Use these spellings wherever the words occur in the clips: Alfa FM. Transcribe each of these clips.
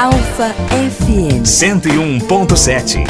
Alfa FM 101.7.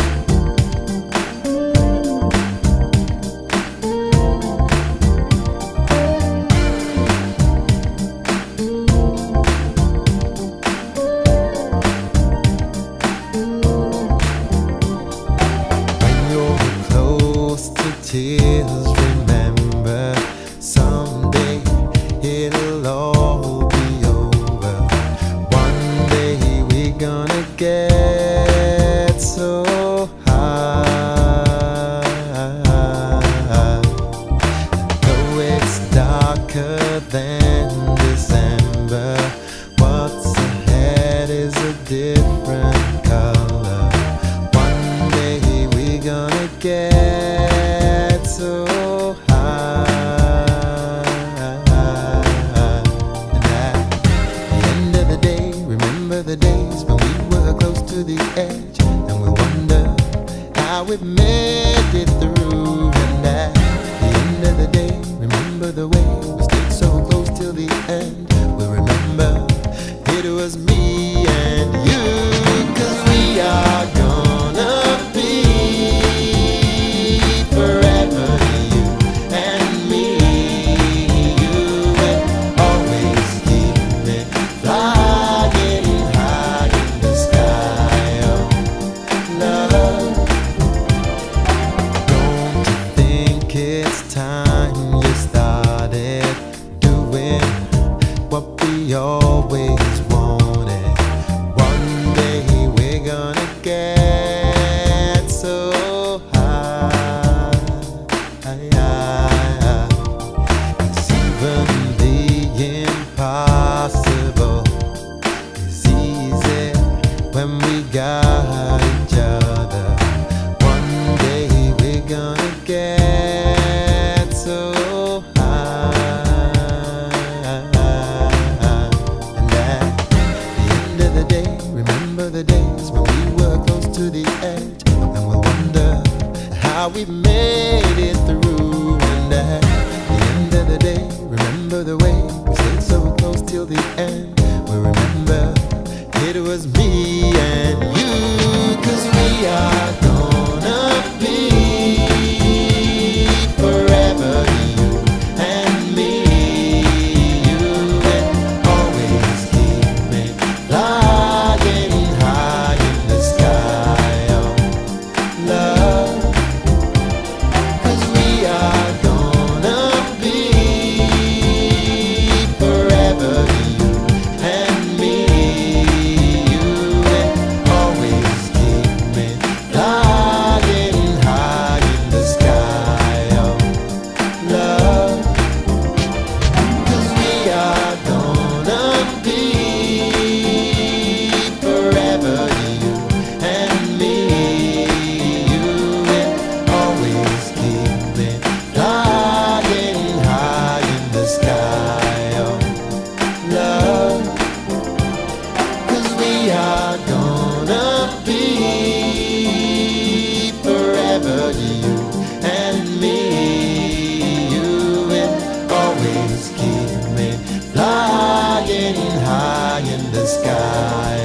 Sky.